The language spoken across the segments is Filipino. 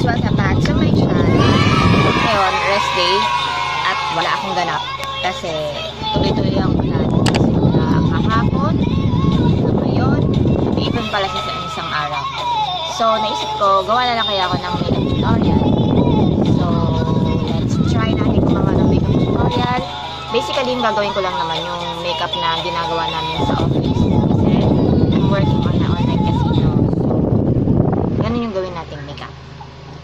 guys, welcome back sa my channel. Ngayon, rest day at wala akong ganap kasi tuloy-tuloy ang plan. Kasi kahapon, ngayon, even pala sa isang araw. So, naisip ko, gawa na lang kaya ako ng makeup tutorial. So, let's try natin kung mga makeup tutorial. Basically, yung gagawin ko lang naman yung makeup na ginagawa namin sa office. Kasi, I'm working on na online casino. So, ganun yung gawin natin makeup.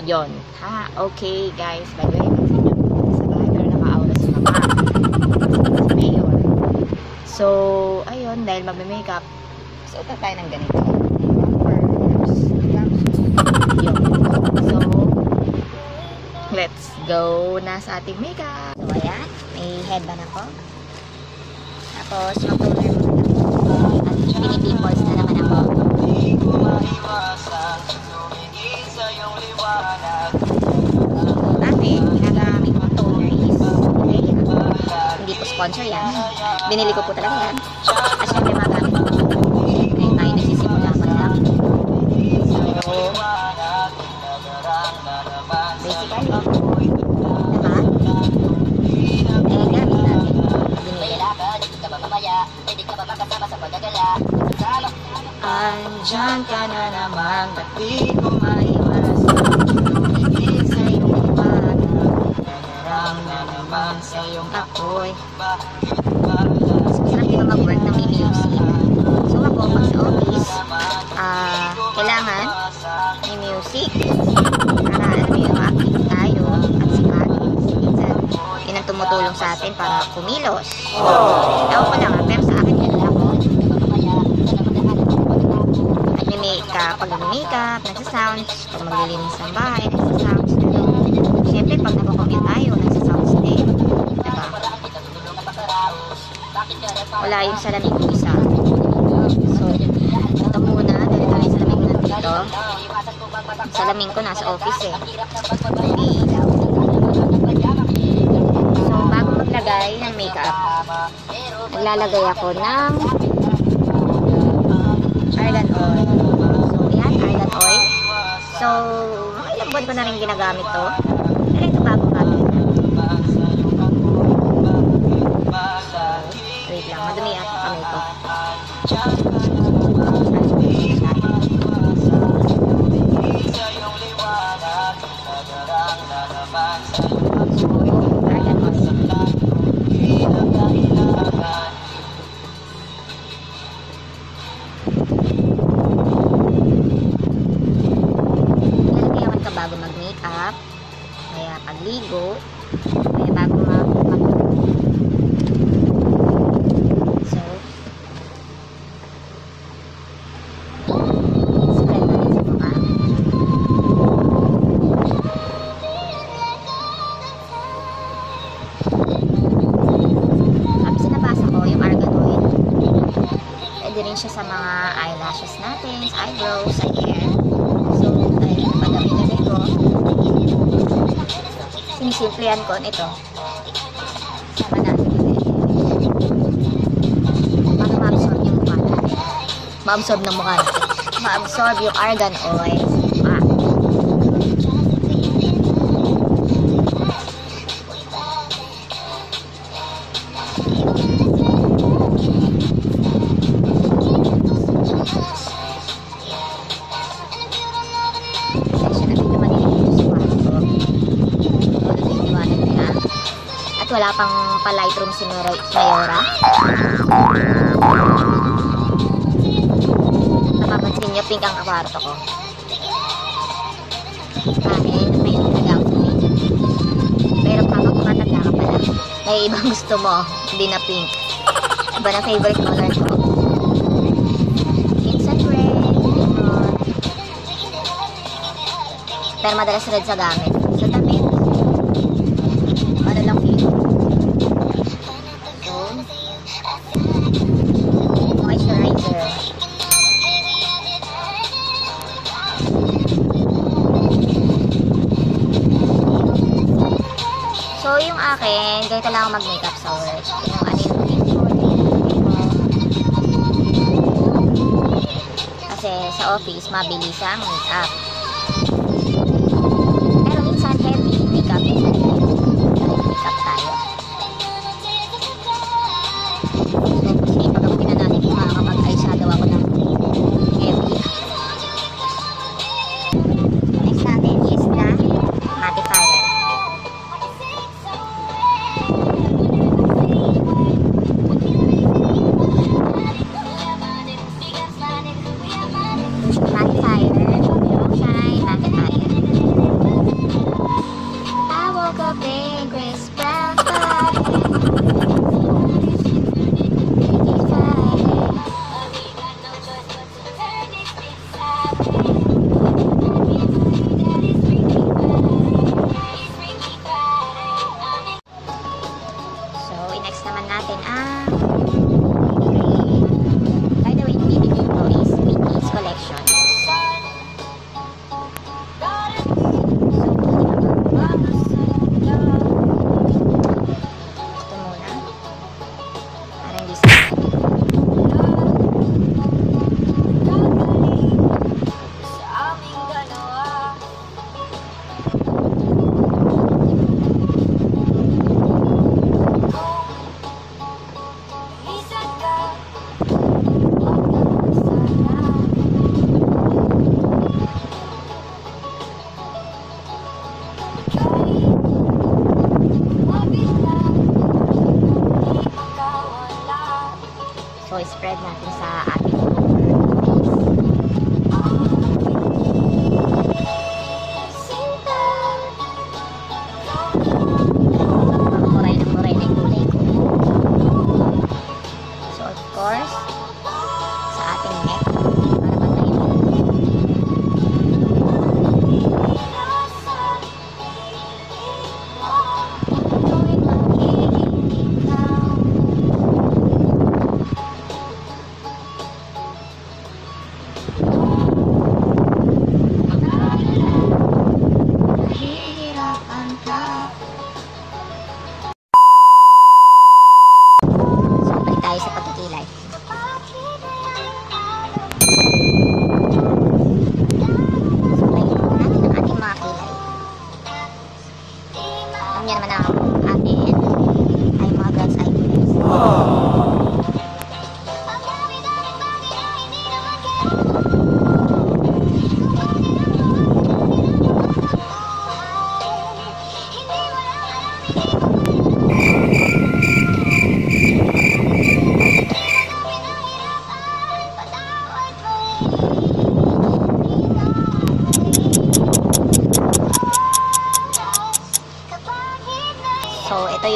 Yun. Ha? Okay, guys. By the way, sa bahay, pero naka-aura sa mama. So, ayun. So, ayun. Dahil magme-makeup, suot tayo ng ganito. Let's go na sa ating makeup. So, ayan. May headband ako. Tapos, mag-toner mo. At mini pimples na naman ako. Dati, ginagamit ko toner is Leia. Hindi po sponsor yan. Binili ko po talaga yan. As yung may magamit ko. Ngayon tayo nasisimula pa lang. So, basically, diba? Eh, gamit natin. Andyan ka na naman, pati ko maiwas. Tumigil sa iyong iwan. Nagaram na naman sa iyong apoy. Sarap yung mag-work ng i-music. So ako, pag sa office, kailangan i-music. Tumutulong sa atin para kumilos. Ako ko lang, pero sa akin yun lang ako. Nag-makeup, pag nag-makeup, nagsasounds, pag maglilinis ng bahay, nagsasounds. Siyempre, pag napakomit tayo, nagsasounds din. Diba? Wala yung salamin ko isa. So, ito muna, dahil ito yung salamin ko nandito. Salamin ko nasa office eh. Lagay ng makeup. Naglalagay ako ng Argan Oil. So, yan, Argan Oil. So, ilang buwan ko na rin ginagamit to. Pero ito bago-bago. Wait lang, madumi ako sa kamay ko. Pagligo, kaya bago so, spread na rin sa mukha. Tapos nabasa ko yung Argan Oil. Pwede rin siya sa mga eyelashes natin, sa eyebrows, sa hair. So, dahil pagdami-dami ko, simplihan ko nito. Sama natin para ma-absorb yung mukha natin. Ma-absorb ng mukha natin. Ma-absorb yung Argan Oil. Wala pang pa-lightroom si Mayora. Napapansin niyo, pink ang kaparto ko. Amin, may nagagawa ko. Pero kapag-matanda ka pala, may ibang gusto mo, hindi na pink. Iba na favorite color ko. Instant red, lemon. Pero madalas red sa gamit. So, damit. Ano lang pink. So, yung akin, ganito lang ako mag-makeup sa work. Yung ano yung kasi sa office, mabilis ang makeup. i-spread natin sa ating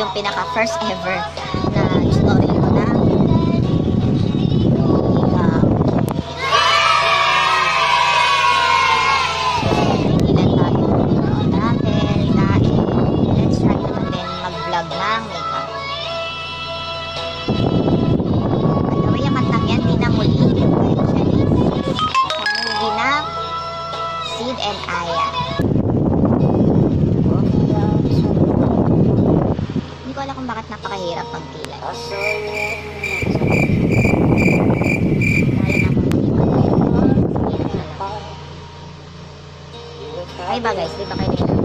yung pinaka first ever na story ko na nagigilan tayo natin natin. Let's try naman din mag-vlog ng makeup. Ano yung matang yan, di na muli hindi na Sid and Aya. Wala kung bakit napakahirap pagpila. Ay ba guys, di ba kayo nila?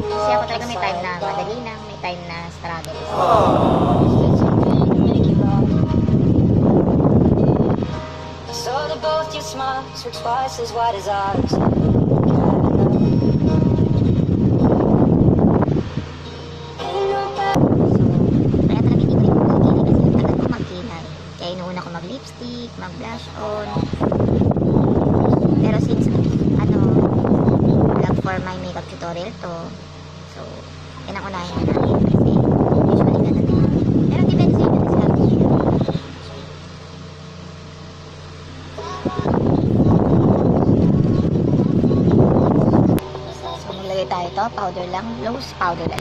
Kasi ako talaga may time na madali na, may time na struggle. I saw the both you smile, so twice as wide as ours. Mag-blush on. Pero since ano, vlog for my makeup tutorial to, so inakunahin na namin kasi usually ganun din. Pero depende sa inyo sa video. So maglagay tayo ito, powder lang, loose powder lang.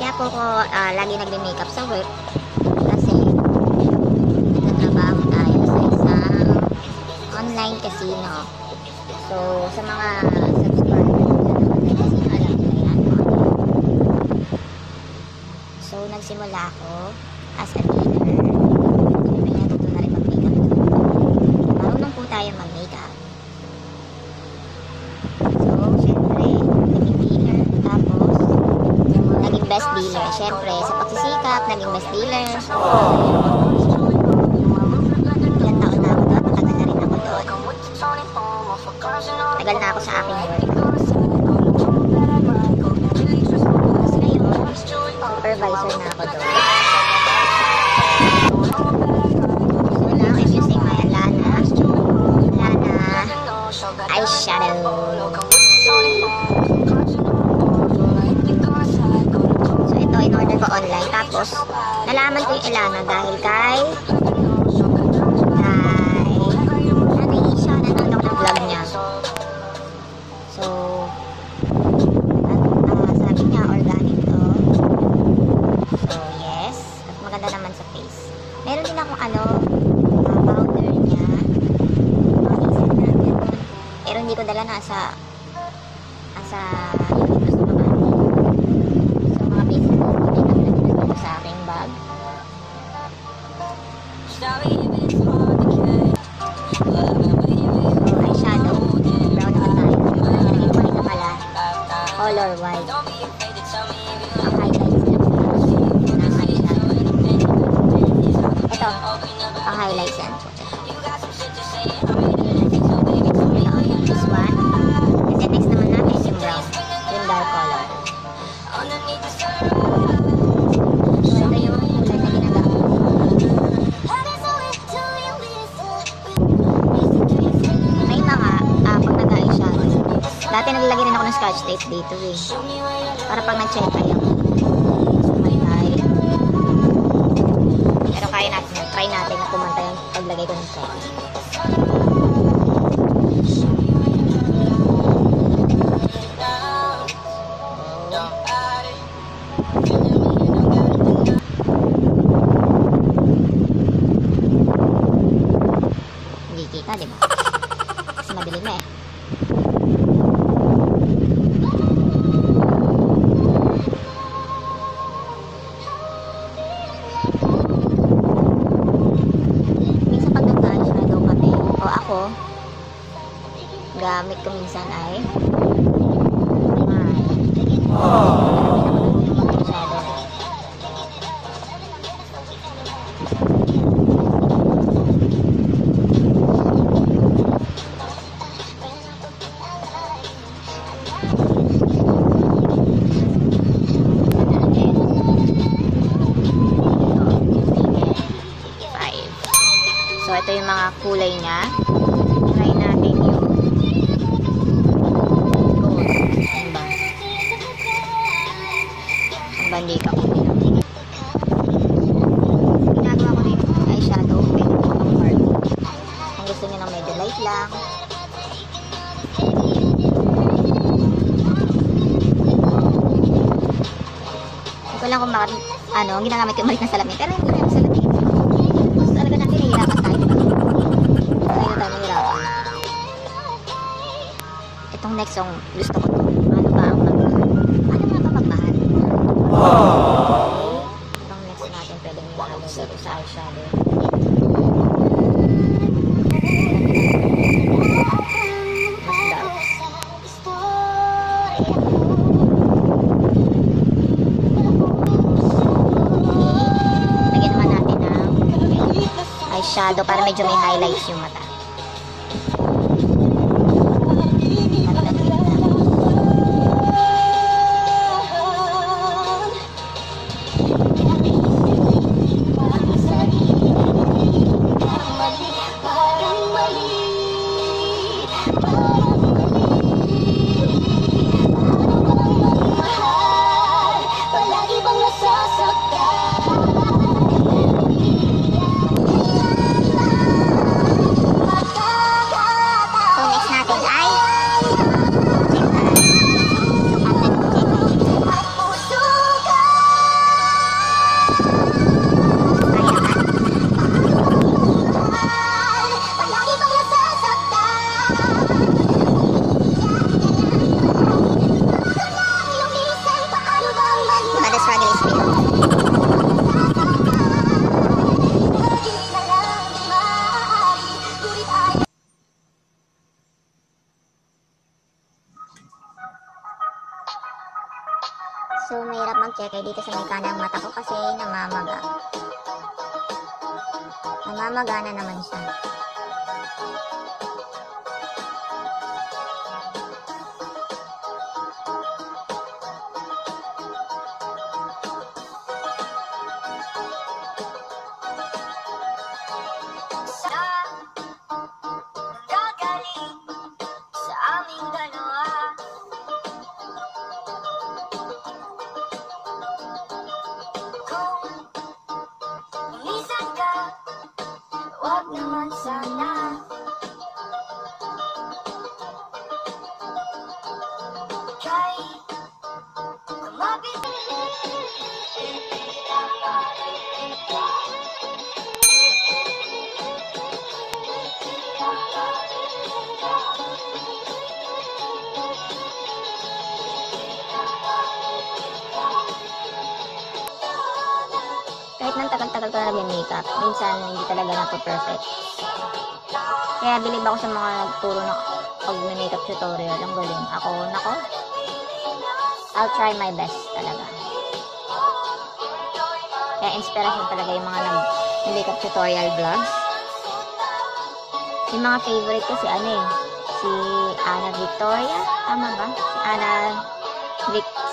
Kaya po ko lagi nagme-makeup sa work kasi nagtatrabaho tayo sa isang online casino. So sa mga subscribers ng online casino, alam nyo yan. So nagsimula ako as a beginner. May natuto na rin mag-makeup. Marunong po tayo mag-makeup. Best Manila. Siyempre, sa pagsisikap, naging best dealer. Ilan taon na ako doon, matagal na rin ako doon. Tagal na ako sa aking work. Ngayon, supervisor na ako doon. Eyeshadow. So ito, in-order ko online. Tapos, nalaman ko yung Ellana dahil kay Anisha, nanonood ng vlog niya. So, sabi niya, organic to. So, yes. At maganda naman sa face. Meron din akong ano, hindi ko dala na sa unit ko sa babae. So mga pieces ko, pinag-alagin ko sa aking bag. So eyeshadow, brown naman tayo. Naging ko rin na pala, color white. Ang highlights yan. Ito, ang highlights yan. Dati naglalagay rin ako ng scotch tape dito eh. Para pag nag-check tayo. Pero kaya natin, try natin na kumanta yung paglagay ko ng scotch. Hindi kita, diba? Kasi madilim eh. Gamit ko minsan ay five. So ito yung mga kulay niya. Bandika ko din. Ginagawa ko rin eyeshadow pwede ko ng heart. Ang gusto nyo ng medyo light lang. Hindi ko lang kung ginagamit ko ulit ng salamin. Pero hindi ko rin salamin. Gusto talaga natin nahihirapan tayo. Kaya tayo nahihirapan. Itong next song gusto ko to. Itong next natin pwedeng ihalo dito sa eyeshadow. Mas dark. Lagyan naman natin ng eyeshadow para medyo may highlights yung mata. So mahirap mag-check ay dito sa may kanang mata ko kasi namamaga. Namamaga na naman siya. Tagal ko na mag-makeup. Minsan, hindi talaga nagpo-perfect. Kaya bilib ako sa mga nagturo na pag-makeup tutorial. Ang galing. Ako, I'll try my best talaga. Kaya inspiration talaga yung mga nag-makeup tutorial vlogs. Yung mga favorite ko si ano eh. Si Anna Victoria. Tama ba?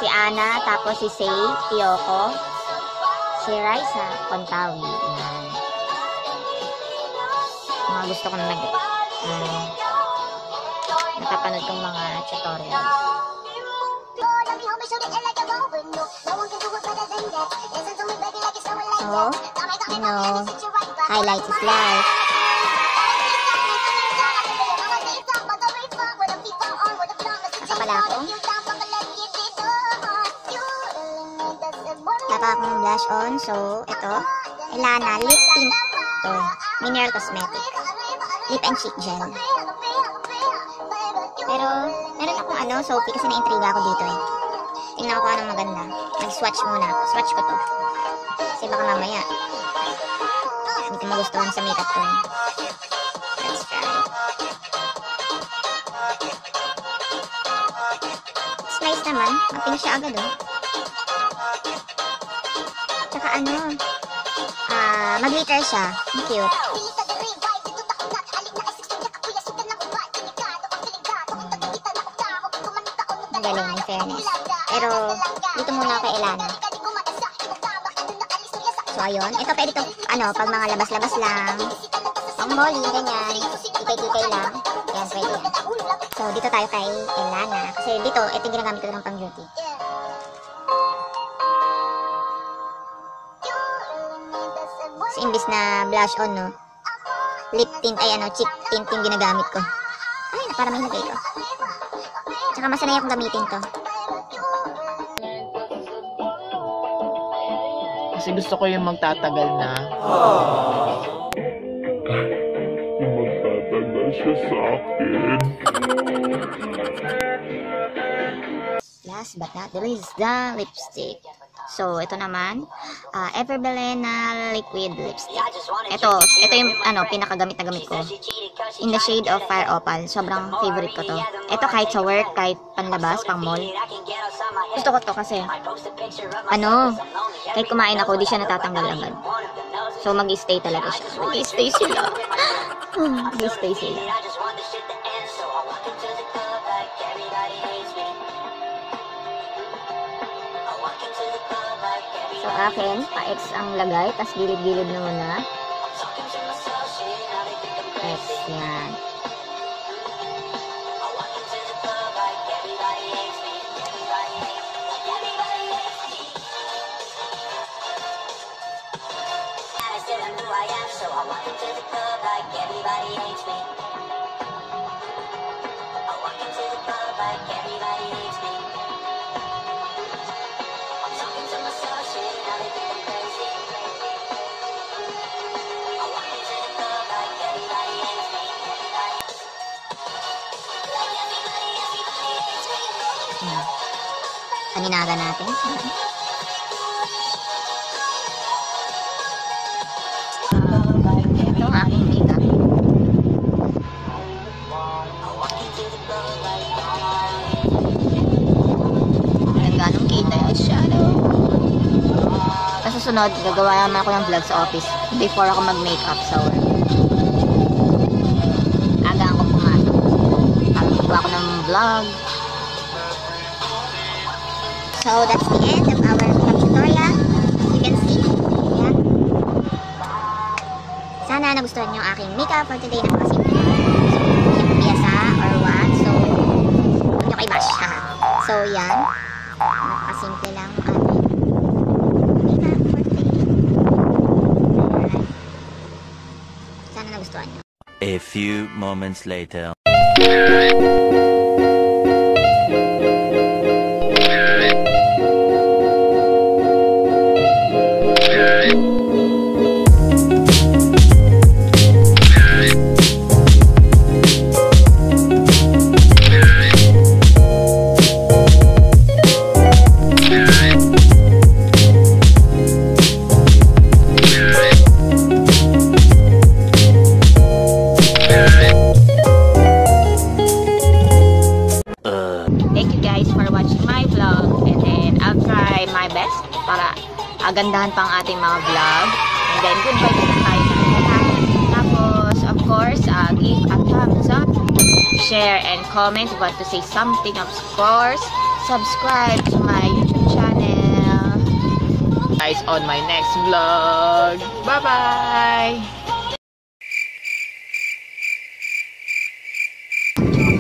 Si Anna, tapos si Say, Tiyoko. Si Raisa Kontawi. Mga gusto kong nakapanood kong mga tutorials. So, highlights is life. Asa pala ako? Wala pa akong blush on. So, ito. Ellana Lip Tint. Ito. Minerals Cosmetics. Lip and Cheek Gel. Pero, meron akong ano, Sophie, kasi na-intriga ako dito eh. Tingnan ko kung anong maganda. Mag-swatch muna. Swatch ko to. Kasi baka mamaya, hindi ko magustuhan sa makeup ko eh. Let's try. It's nice naman. Mapink siya agad oh. Tsaka ano, mag-glitter siya. Cute. Ang galing, in fairness. Pero, dito muna kay Ellana. So, ayun. Ito, pwede ito, pag mga labas-labas lang. Pag molly, ganyan. Ikay-ikay lang. Ayan, pwede yan. So, dito tayo kay Ellana. Kasi dito, ito yung ginagamit ko ng pang-beauty. So, imbis na blush on, no? Lip tint, cheek tint yung ginagamit ko. Ay, para may nagay ko. Tsaka masanay akong gamitin to. Kasi gusto ko yung magtatagal na. Yung magtatagal siya sa akin. Last but not least, the lipstick. So, ito naman, everbella liquid lipstick. Ito yung pinakagamit na gamit ko. In the shade of Fire Opal. Sobrang favorite ko to. Ito kahit sa work, kahit panlabas, pang mall. Gusto ko to kasi, kahit kumain ako, di siya natatanggal agad. So, mag-stay talaga siya. Mag-stay sila. Mag-stay sila. So, akin, pa-X ang lagay, tas gilid-gilid na muna. X, yan. Paninaga natin. Ito ang aking makeup. Nagganong kita siya. susunod, gagawa naman ako ng vlog sa office before ako mag-makeup sa work. Aga ako pumasok. Magagawa ako ng vlog. So that's the end of our makeup tutorial. You can see. Yeah. Sana nagustuhan nyo aking makeup for today na kasi piyasa or what. So, huwag nyo kayo bash. So, yan. Napakasimple lang ang makeup for today. Sana nagustuhan nyo. A few moments later. Gandahan pang ating mga vlog. And then, goodbye na tayo ng lahat. Tapos, of course, give a thumbs up, share, and comment. If you want to say something, of course, subscribe to my YouTube channel. Guys, on my next vlog. Bye-bye!